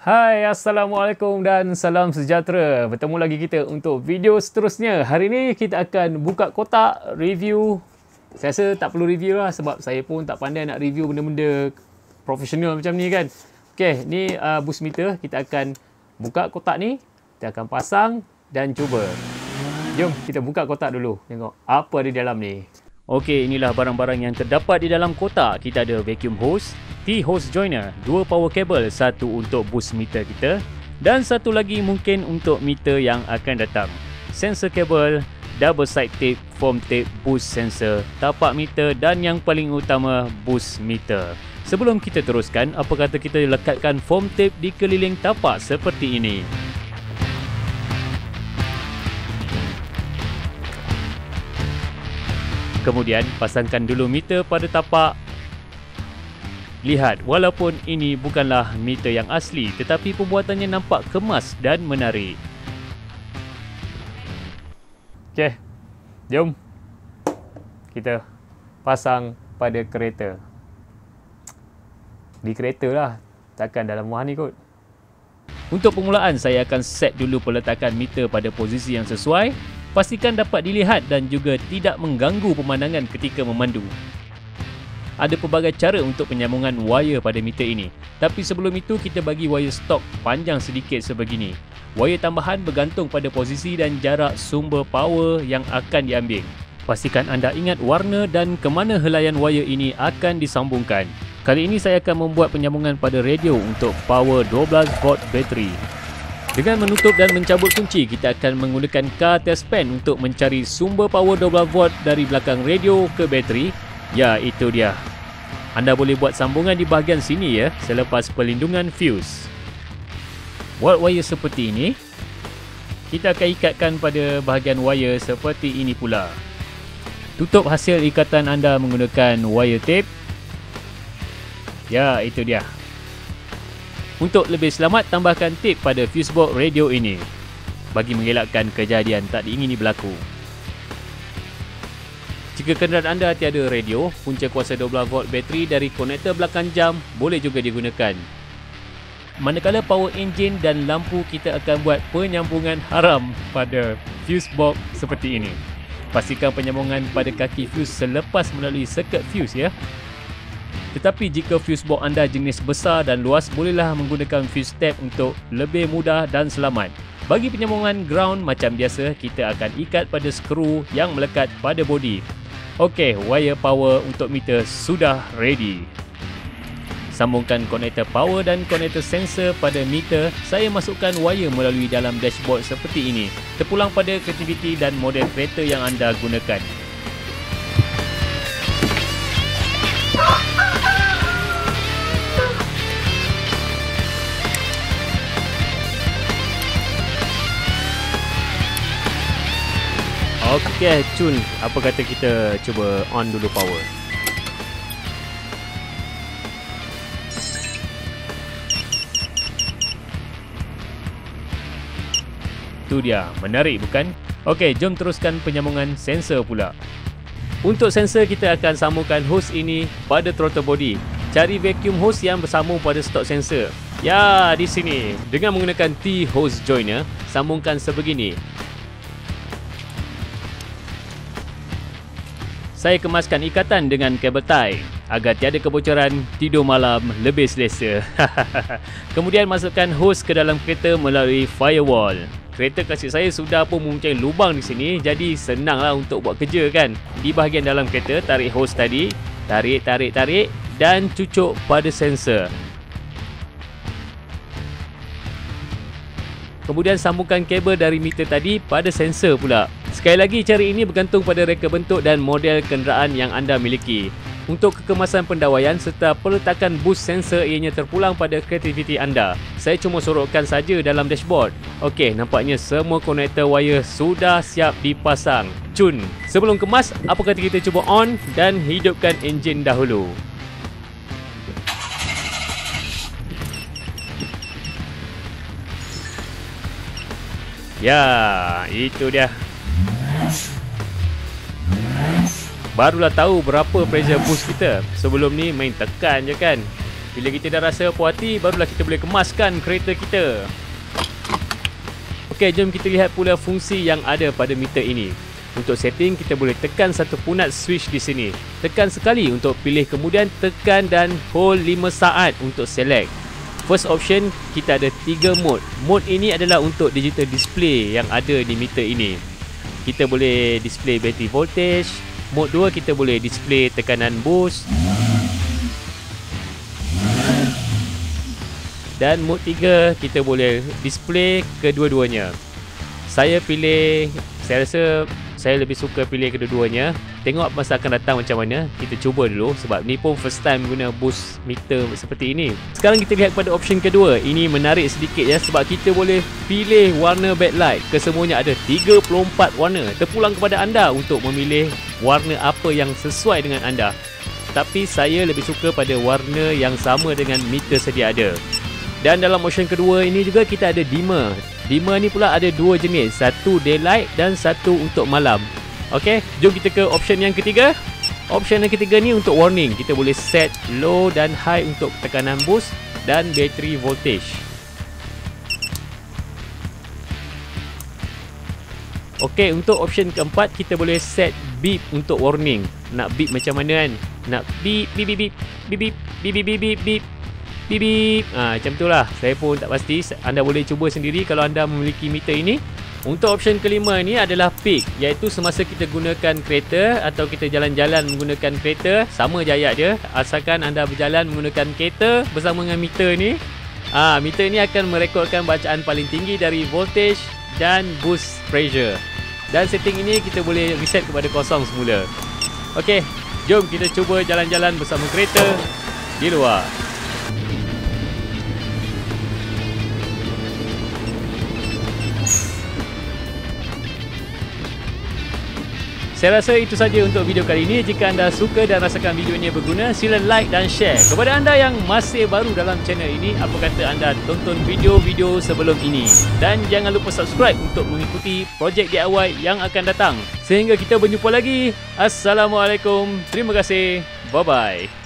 Hai, Assalamualaikum dan salam sejahtera. Bertemu lagi kita untuk video seterusnya. Hari ini kita akan buka kotak review. Saya rasa tak perlu review lah sebab saya pun tak pandai nak review benda-benda profesional macam ni kan. Okey, ni boost meter. Kita akan buka kotak ni, kita akan pasang dan cuba. Jom kita buka kotak dulu, tengok apa di dalam ni. Okey, inilah barang-barang yang terdapat di dalam kotak. Kita ada vacuum hose, T-hose joiner, 2 power cable, satu untuk boost meter kita dan satu lagi mungkin untuk meter yang akan datang. Sensor cable, double side tape, foam tape, boost sensor, tapak meter dan yang paling utama boost meter. Sebelum kita teruskan, apa kata kita lekatkan foam tape di keliling tapak seperti ini. Kemudian pasangkan dulu meter pada tapak. Lihat, walaupun ini bukanlah meter yang asli tetapi pembuatannya nampak kemas dan menarik. Okey, jom kita pasang pada kereta. Di kereta lah, takkan dalam rumah ni kot. Untuk permulaan, saya akan set dulu peletakan meter pada posisi yang sesuai. Pastikan dapat dilihat dan juga tidak mengganggu pemandangan ketika memandu. Ada pelbagai cara untuk penyambungan wayar pada meter ini. Tapi sebelum itu, kita bagi wayar stok panjang sedikit sebegini. Wayar tambahan bergantung pada posisi dan jarak sumber power yang akan diambil. Pastikan anda ingat warna dan ke mana helaian wayar ini akan disambungkan. Kali ini saya akan membuat penyambungan pada radio untuk power 12V bateri. Dengan menutup dan mencabut kunci, kita akan menggunakan car test pen untuk mencari sumber power 12V dari belakang radio ke bateri. Ya, itu dia. Anda boleh buat sambungan di bahagian sini ya, selepas pelindungan fuse. Buat wire seperti ini. Kita akan ikatkan pada bahagian wire seperti ini pula. Tutup hasil ikatan anda menggunakan wire tape. Ya, itu dia. Untuk lebih selamat, tambahkan tip pada fusebox radio ini bagi mengelakkan kejadian tak diingini berlaku. Jika kenderaan anda tiada radio, punca kuasa 12V bateri dari konektor belakang jam boleh juga digunakan. Manakala power engine dan lampu, kita akan buat penyambungan haram pada fusebox seperti ini. Pastikan penyambungan pada kaki fuse selepas melalui circuit fuse ya. Tetapi jika fusebox anda jenis besar dan luas, bolehlah menggunakan fuse tab untuk lebih mudah dan selamat. Bagi penyambungan ground macam biasa, kita akan ikat pada skru yang melekat pada bodi. Okey, wire power untuk meter sudah ready. Sambungkan konektor power dan konektor sensor pada meter. Saya masukkan wire melalui dalam dashboard seperti ini, terpulang pada kreativiti dan model kereta yang anda gunakan. Okey, cun. Apa kata kita cuba on dulu power. Tu dia, menarik bukan? Okey, jom teruskan penyambungan sensor pula. Untuk sensor, kita akan sambungkan hose ini pada throttle body. Cari vacuum hose yang bersambung pada stok sensor. Ya, di sini. Dengan menggunakan T-hose joiner, sambungkan sebegini. Saya kemaskan ikatan dengan kabel tie agar tiada kebocoran, tidur malam lebih selesa. Kemudian masukkan hose ke dalam kereta melalui firewall. Kereta klasik saya sudah pun mempunyai lubang di sini, jadi senanglah untuk buat kerja kan. Di bahagian dalam kereta, tarik hose tadi, tarik dan cucuk pada sensor. Kemudian sambungkan kabel dari meter tadi pada sensor pula. Sekali lagi, cara ini bergantung pada reka bentuk dan model kenderaan yang anda miliki. Untuk kekemasan pendawaian serta peletakan boost sensor, ianya terpulang pada kreativiti anda. Saya cuma sorokkan saja dalam dashboard. Okey, nampaknya semua konektor wire sudah siap dipasang. Cun, sebelum kemas, apa kata kita cuba on dan hidupkan enjin dahulu. Ya, itu dia. Barulah tahu berapa pressure boost kita. Sebelum ni main tekan je kan. Bila kita dah rasa puas hati, barulah kita boleh kemaskan kereta kita. Okey, jom kita lihat pula fungsi yang ada pada meter ini. Untuk setting, kita boleh tekan satu punat switch di sini. Tekan sekali untuk pilih, kemudian tekan dan hold 5 saat untuk select. First option, kita ada 3 mode. Mode ini adalah untuk digital display yang ada di meter ini. Kita boleh display battery voltage. Mode 2, kita boleh display tekanan boost. Dan mode 3, kita boleh display kedua-duanya. Saya rasa saya lebih suka pilih kedua-duanya. Tengok masa akan datang macam mana. Kita cuba dulu sebab ni pun first time guna boost meter seperti ini. Sekarang kita lihat pada option kedua. Ini menarik sedikit ya, sebab kita boleh pilih warna backlight. Kesemuanya ada 34 warna. Terpulang kepada anda untuk memilih warna apa yang sesuai dengan anda. Tapi saya lebih suka pada warna yang sama dengan meter sedia ada. Dan dalam option kedua ini juga kita ada dimmer. Dimmer ni pula ada 2 jenis, satu daylight dan satu untuk malam. Okey, jom kita ke option yang ketiga. Option yang ketiga ni untuk warning. Kita boleh set low dan high untuk tekanan boost dan battery voltage. Okey, untuk option keempat kita boleh set beep untuk warning. Nak beep macam mana kan? Nak beep beep beep beep beep beep beep beep beep beep. Macam tu lah. Saya pun tak pasti. Anda boleh cuba sendiri kalau anda memiliki meter ini. Untuk option kelima ni adalah peak, iaitu semasa kita gunakan kereta atau kita jalan-jalan menggunakan kereta, sama je ayat dia. Asalkan anda berjalan menggunakan kereta bersama dengan meter ni, meter ni akan merekodkan bacaan paling tinggi dari voltage dan boost pressure. Dan setting ini kita boleh reset kepada kosong semula. Okey, jom kita cuba jalan-jalan bersama kereta di luar. Saya rasa itu saja untuk video kali ini. Jika anda suka dan rasakan video ini berguna, sila like dan share. Kepada anda yang masih baru dalam channel ini, apa kata anda tonton video-video sebelum ini. Dan jangan lupa subscribe untuk mengikuti projek DIY yang akan datang. Sehingga kita berjumpa lagi. Assalamualaikum. Terima kasih. Bye-bye.